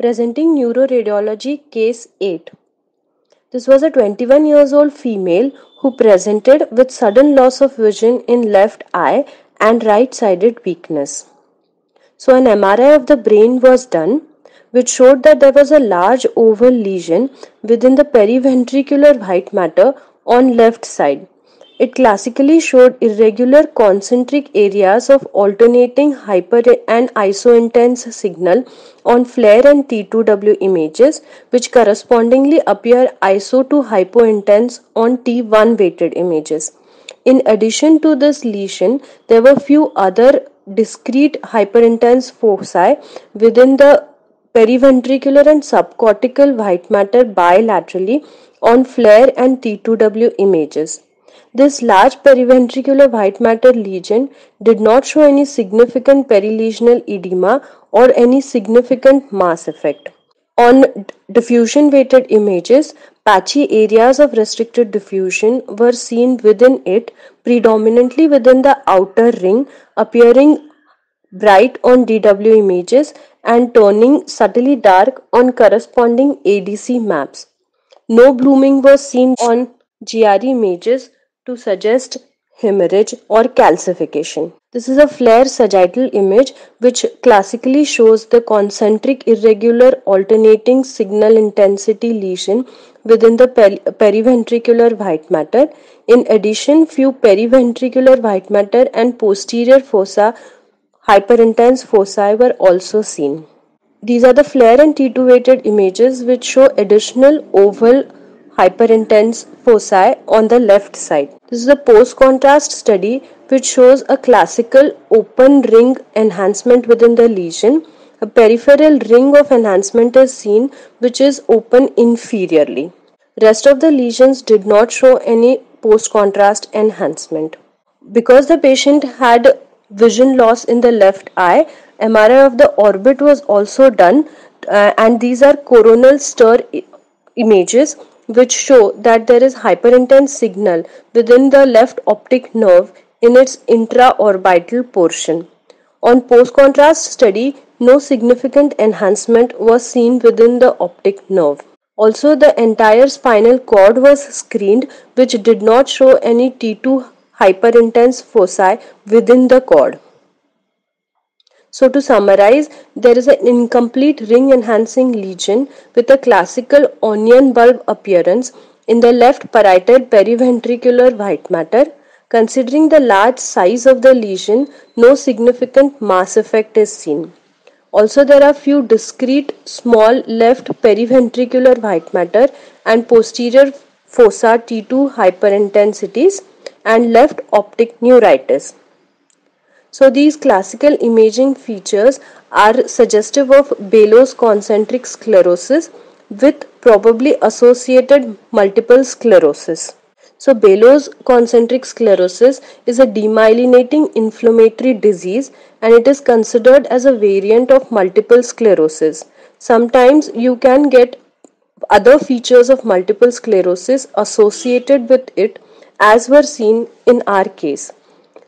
presenting neuroradiology case 8. This was a 21-year-old female who presented with sudden loss of vision in left eye and right-sided weakness. So an MRI of the brain was done, which showed that there was a large oval lesion within the periventricular white matter on left side. It classically showed irregular concentric areas of alternating hyper and isointense signal on FLAIR and T2W images, which correspondingly appear iso to hypointense on T1-weighted images. In addition to this lesion, there were few other discrete hyperintense foci within the periventricular and subcortical white matter bilaterally on FLAIR and T2W images. This large periventricular white matter lesion did not show any significant perilesional edema or any significant mass effect. On diffusion-weighted images, patchy areas of restricted diffusion were seen within it, predominantly within the outer ring, appearing bright on DW images and turning subtly dark on corresponding ADC maps. No blooming was seen on GRE images to suggest hemorrhage or calcification. This is a FLAIR sagittal image which classically shows the concentric irregular alternating signal intensity lesion within the periventricular white matter. In addition, few periventricular white matter and posterior fossa hyperintense foci were also seen. These are the FLAIR and T2-weighted images which show additional oval hyperintense foci on the left side. This is a post-contrast study which shows a classical open ring enhancement within the lesion. A peripheral ring of enhancement is seen which is open inferiorly. Rest of the lesions did not show any post-contrast enhancement. Because the patient had vision loss in the left eye, MRI of the orbit was also done, and these are coronal STIR images which show that there is hyperintense signal within the left optic nerve in its intraorbital portion. On post-contrast study, no significant enhancement was seen within the optic nerve. Also, the entire spinal cord was screened, which did not show any T2 hyperintense foci within the cord. So to summarize, there is an incomplete ring enhancing lesion with a classical onion bulb appearance in the left parietal periventricular white matter. Considering the large size of the lesion, no significant mass effect is seen. Also, there are few discrete small left periventricular white matter and posterior fossa T2 hyperintensities and left optic neuritis. So these classical imaging features are suggestive of Baló's concentric sclerosis with probably associated multiple sclerosis. So Baló's concentric sclerosis is a demyelinating inflammatory disease and it is considered as a variant of multiple sclerosis. Sometimes you can get other features of multiple sclerosis associated with it, as were seen in our case.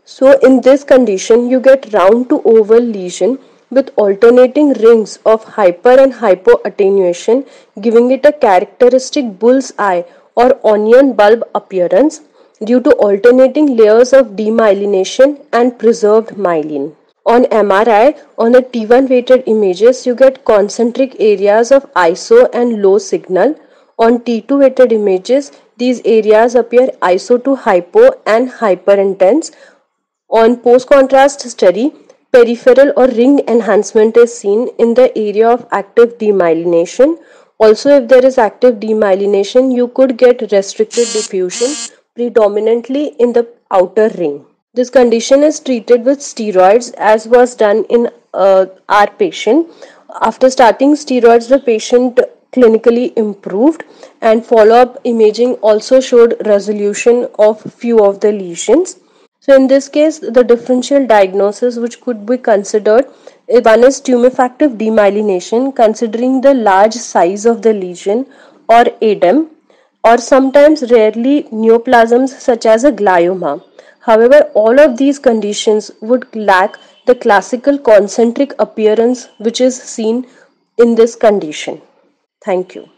So in this condition, you get round to oval lesion with alternating rings of hyper and hypo attenuation, giving it a characteristic bull's eye or onion bulb appearance due to alternating layers of demyelination and preserved myelin. On MRI, on the T1-weighted images, you get concentric areas of iso and low signal. On T2-weighted images, these areas appear iso to hypo and hyperintense. On post-contrast study, peripheral or ring enhancement is seen in the area of active demyelination. Also, if there is active demyelination, you could get restricted diffusion predominantly in the outer ring. This condition is treated with steroids, as was done in our patient. After starting steroids, the patient clinically improved, and follow-up imaging also showed resolution of few of the lesions. So in this case, the differential diagnosis which could be considered, one is tumefactive demyelination considering the large size of the lesion, or ADEM, or sometimes rarely neoplasms such as a glioma. However, all of these conditions would lack the classical concentric appearance which is seen in this condition. Thank you.